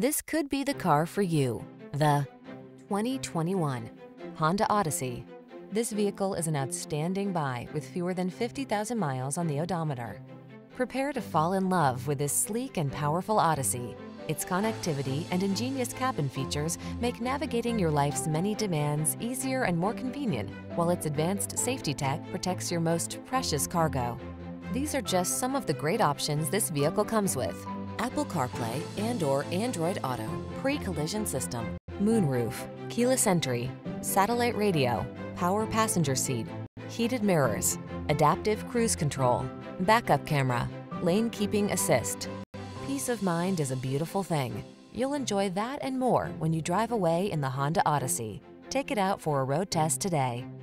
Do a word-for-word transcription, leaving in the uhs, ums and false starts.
This could be the car for you. The twenty twenty-one Honda Odyssey. This vehicle is an outstanding buy with fewer than fifty thousand miles on the odometer. Prepare to fall in love with this sleek and powerful Odyssey. Its connectivity and ingenious cabin features make navigating your life's many demands easier and more convenient, while its advanced safety tech protects your most precious cargo. These are just some of the great options this vehicle comes with: Apple CarPlay and or Android Auto, pre-collision system, moonroof, keyless entry, satellite radio, power passenger seat, heated mirrors, adaptive cruise control, backup camera, lane keeping assist. Peace of mind is a beautiful thing. You'll enjoy that and more when you drive away in the Honda Odyssey. Take it out for a road test today.